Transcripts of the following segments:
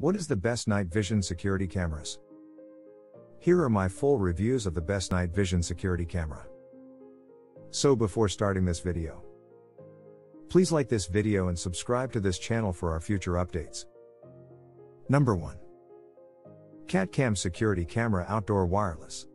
What is the best night vision security cameras? Here are my full reviews of the best night vision security camera. So before starting this video, please like this video and subscribe to this channel for our future updates. Number 1. KATTCAM Security Camera Outdoor Wireless.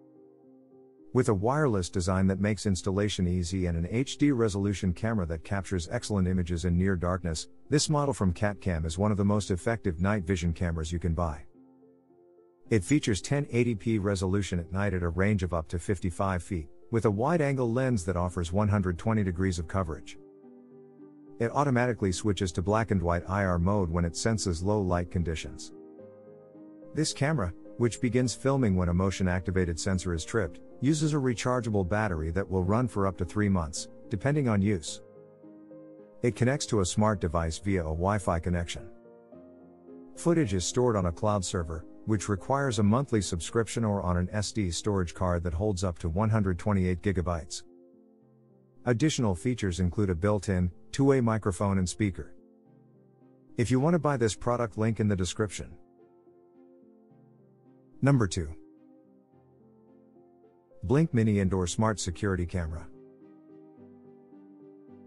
With a wireless design that makes installation easy and an HD resolution camera that captures excellent images in near darkness, this model from KATTCAM is one of the most effective night vision cameras you can buy. It features 1080p resolution at night at a range of up to 55 feet, with a wide-angle lens that offers 120 degrees of coverage. It automatically switches to black and white IR mode when it senses low light conditions. This camera, which begins filming when a motion-activated sensor is tripped, uses a rechargeable battery that will run for up to 3 months, depending on use. It connects to a smart device via a Wi-Fi connection. Footage is stored on a cloud server, which requires a monthly subscription, or on an SD storage card that holds up to 128 gigabytes. Additional features include a built-in, two-way microphone and speaker. If you want to buy this product, link in the description. Number 2. Blink Mini Indoor Smart Security Camera.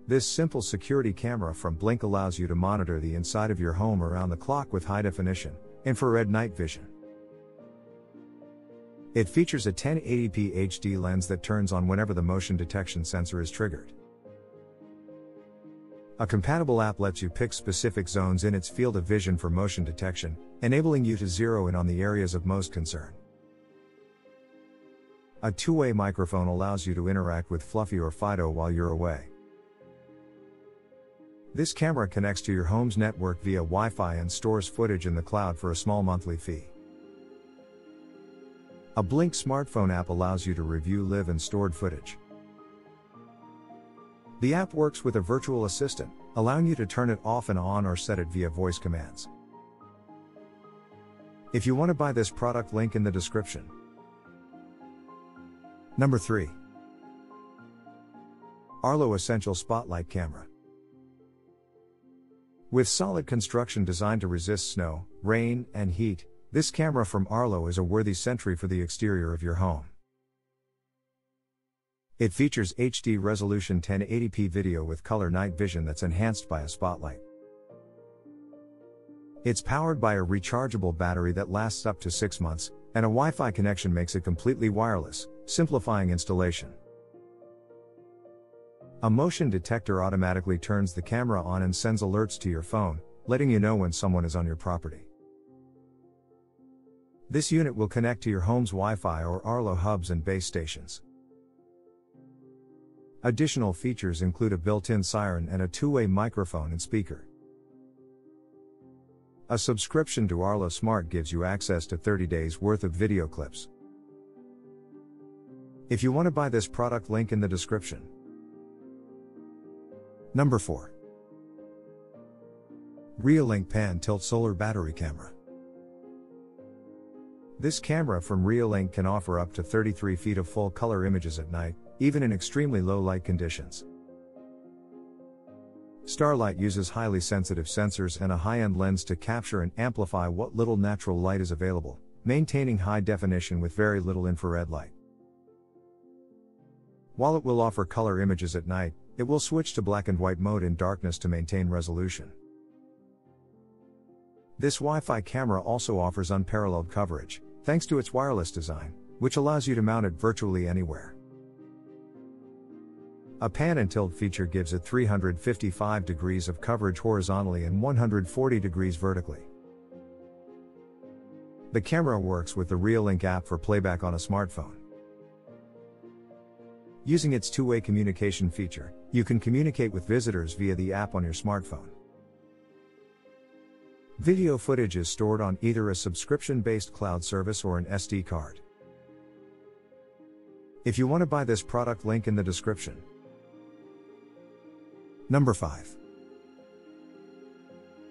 This simple security camera from Blink allows you to monitor the inside of your home around the clock with high-definition, infrared night vision. It features a 1080p HD lens that turns on whenever the motion detection sensor is triggered. A compatible app lets you pick specific zones in its field of vision for motion detection, enabling you to zero in on the areas of most concern. A two-way microphone allows you to interact with Fluffy or Fido while you're away. This camera connects to your home's network via Wi-Fi and stores footage in the cloud for a small monthly fee. A Blink smartphone app allows you to review live and stored footage. The app works with a virtual assistant, allowing you to turn it off and on or set it via voice commands. If you want to buy this product, link in the description. Number 3. Arlo Essential Spotlight Camera. With solid construction designed to resist snow, rain, and heat, this camera from Arlo is a worthy sentry for the exterior of your home. It features HD resolution 1080p video with color night vision that's enhanced by a spotlight. It's powered by a rechargeable battery that lasts up to 6 months, and a Wi-Fi connection makes it completely wireless, simplifying installation. A motion detector automatically turns the camera on and sends alerts to your phone, letting you know when someone is on your property. This unit will connect to your home's Wi-Fi or Arlo hubs and base stations. Additional features include a built-in siren and a two-way microphone and speaker. A subscription to Arlo Smart gives you access to 30 days worth of video clips. If you want to buy this product, link in the description. Number 4. Reolink Pan Tilt Solar Battery Camera. This camera from Reolink can offer up to 33 feet of full-color images at night, even in extremely low light conditions. Starlight uses highly sensitive sensors and a high-end lens to capture and amplify what little natural light is available, maintaining high definition with very little infrared light. While it will offer color images at night, it will switch to black and white mode in darkness to maintain resolution. This Wi-Fi camera also offers unparalleled coverage, thanks to its wireless design, which allows you to mount it virtually anywhere. A pan and tilt feature gives it 355 degrees of coverage horizontally and 140 degrees vertically. The camera works with the Reolink app for playback on a smartphone. Using its two-way communication feature, you can communicate with visitors via the app on your smartphone. Video footage is stored on either a subscription-based cloud service or an SD card. If you want to buy this product, link in the description. Number 5.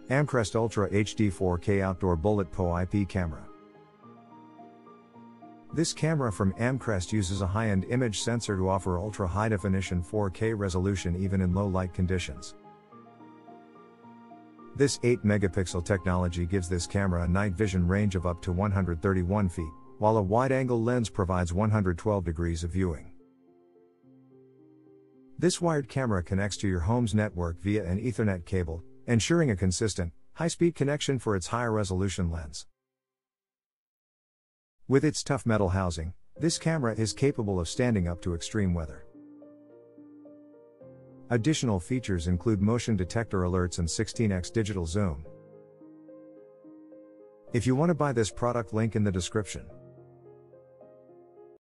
Amcrest Ultra HD 4K Outdoor Bullet POE IP Camera. This camera from Amcrest uses a high-end image sensor to offer ultra-high-definition 4K resolution even in low-light conditions. This 8-megapixel technology gives this camera a night vision range of up to 131 feet, while a wide-angle lens provides 112 degrees of viewing. This wired camera connects to your home's network via an Ethernet cable, ensuring a consistent, high-speed connection for its high-resolution lens. With its tough metal housing, this camera is capable of standing up to extreme weather. Additional features include motion detector alerts and 16x digital zoom. If you want to buy this product, link in the description.